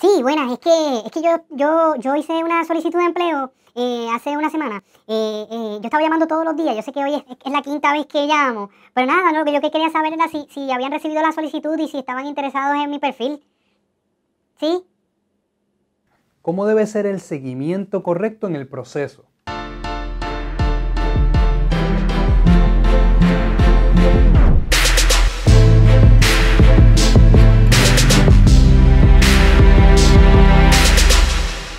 Sí, buenas, es que yo hice una solicitud de empleo hace una semana. Yo estaba llamando todos los días, yo sé que hoy es la quinta vez que llamo, pero nada, no, lo que quería saber era si habían recibido la solicitud y si estaban interesados en mi perfil. ¿Sí? ¿Cómo debe ser el seguimiento correcto en el proceso?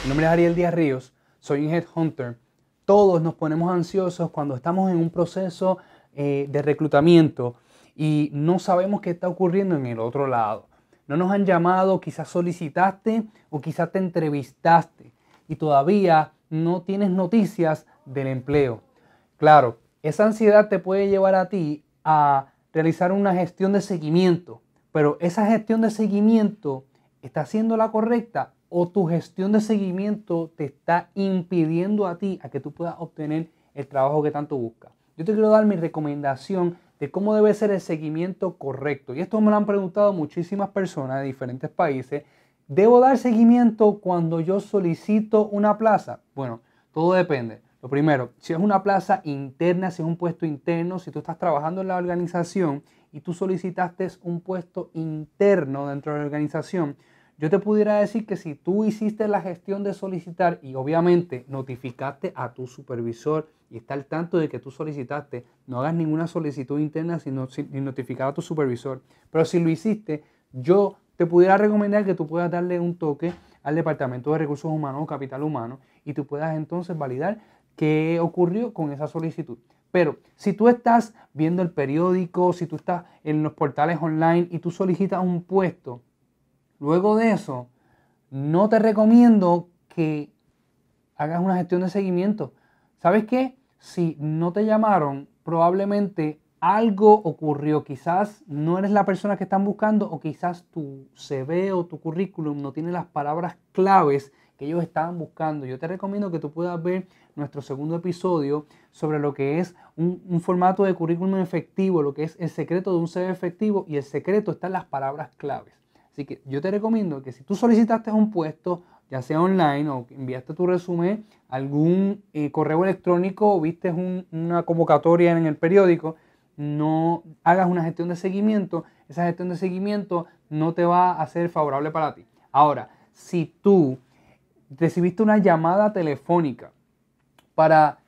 Mi nombre es Ariel Díaz Ríos, soy un headhunter. Todos nos ponemos ansiosos cuando estamos en un proceso de reclutamiento y no sabemos qué está ocurriendo en el otro lado. No nos han llamado, quizás solicitaste o quizás te entrevistaste y todavía no tienes noticias del empleo. Claro, esa ansiedad te puede llevar a ti a realizar una gestión de seguimiento, pero esa gestión de seguimiento está siendo la correcta. ¿O tu gestión de seguimiento te está impidiendo a ti a que tú puedas obtener el trabajo que tanto buscas? Yo te quiero dar mi recomendación de cómo debe ser el seguimiento correcto. Y esto me lo han preguntado muchísimas personas de diferentes países. ¿Debo dar seguimiento cuando yo solicito una plaza? Bueno, todo depende. Lo primero, si es una plaza interna, si es un puesto interno, si tú estás trabajando en la organización y tú solicitaste un puesto interno dentro de la organización, yo te pudiera decir que si tú hiciste la gestión de solicitar y obviamente notificaste a tu supervisor y está al tanto de que tú solicitaste, no hagas ninguna solicitud interna sin notificar a tu supervisor. Pero si lo hiciste, yo te pudiera recomendar que tú puedas darle un toque al Departamento de Recursos Humanos o Capital Humano y tú puedas entonces validar qué ocurrió con esa solicitud. Pero si tú estás viendo el periódico, si tú estás en los portales online y tú solicitas un puesto, luego de eso, no te recomiendo que hagas una gestión de seguimiento. ¿Sabes qué? Si no te llamaron, probablemente algo ocurrió. Quizás no eres la persona que están buscando o quizás tu CV o tu currículum no tiene las palabras claves que ellos estaban buscando. Yo te recomiendo que tú puedas ver nuestro segundo episodio sobre lo que es un formato de currículum efectivo, lo que es el secreto de un CV efectivo y el secreto está en las palabras claves. Así que yo te recomiendo que si tú solicitaste un puesto, ya sea online o enviaste tu resumen, algún correo electrónico o viste una convocatoria en el periódico, no hagas una gestión de seguimiento. Esa gestión de seguimiento no te va a ser favorable para ti. Ahora, si tú recibiste una llamada telefónica para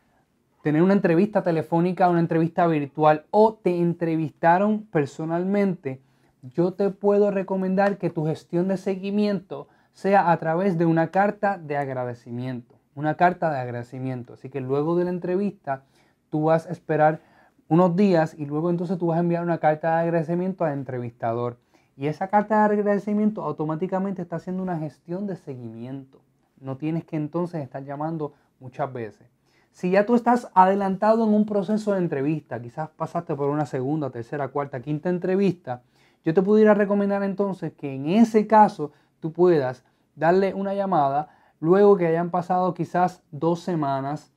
tener una entrevista telefónica, una entrevista virtual o te entrevistaron personalmente, yo te puedo recomendar que tu gestión de seguimiento sea a través de una carta de agradecimiento. Una carta de agradecimiento. Así que luego de la entrevista tú vas a esperar unos días y luego entonces tú vas a enviar una carta de agradecimiento al entrevistador. Y esa carta de agradecimiento automáticamente está haciendo una gestión de seguimiento. No tienes que entonces estar llamando muchas veces. Si ya tú estás adelantado en un proceso de entrevista, quizás pasaste por una segunda, tercera, cuarta, quinta entrevista, yo te pudiera recomendar entonces que en ese caso tú puedas darle una llamada luego que hayan pasado quizás 2 semanas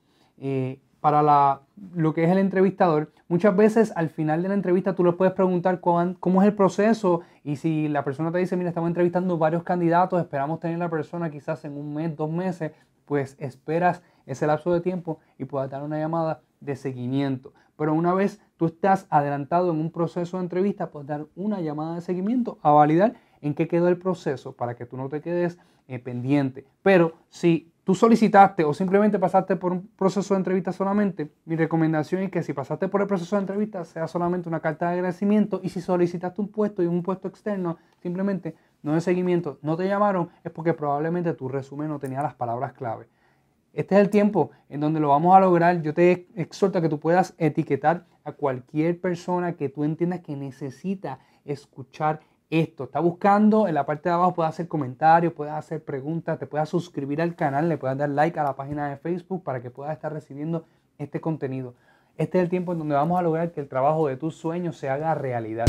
para lo que es el entrevistador. Muchas veces al final de la entrevista tú le puedes preguntar cómo es el proceso y si la persona te dice, mira, estamos entrevistando varios candidatos, esperamos tener la persona quizás en 1 mes, 2 meses, pues esperas ese lapso de tiempo y puedas dar una llamada de seguimiento. Pero una vez tú estás adelantado en un proceso de entrevista, puedes dar una llamada de seguimiento a validar en qué quedó el proceso para que tú no te quedes pendiente. Pero si tú solicitaste o simplemente pasaste por un proceso de entrevista solamente, mi recomendación es que si pasaste por el proceso de entrevista sea solamente una carta de agradecimiento y si solicitaste un puesto y un puesto externo, simplemente no de seguimiento, no te llamaron, es porque probablemente tu resumen no tenía las palabras clave. Este es el tiempo en donde lo vamos a lograr. Yo te exhorto a que tú puedas etiquetar a cualquier persona que tú entiendas que necesita escuchar esto. Está buscando, en la parte de abajo puedes hacer comentarios, puedes hacer preguntas, te puedes suscribir al canal, le puedes dar like a la página de Facebook para que puedas estar recibiendo este contenido. Este es el tiempo en donde vamos a lograr que el trabajo de tus sueños se haga realidad.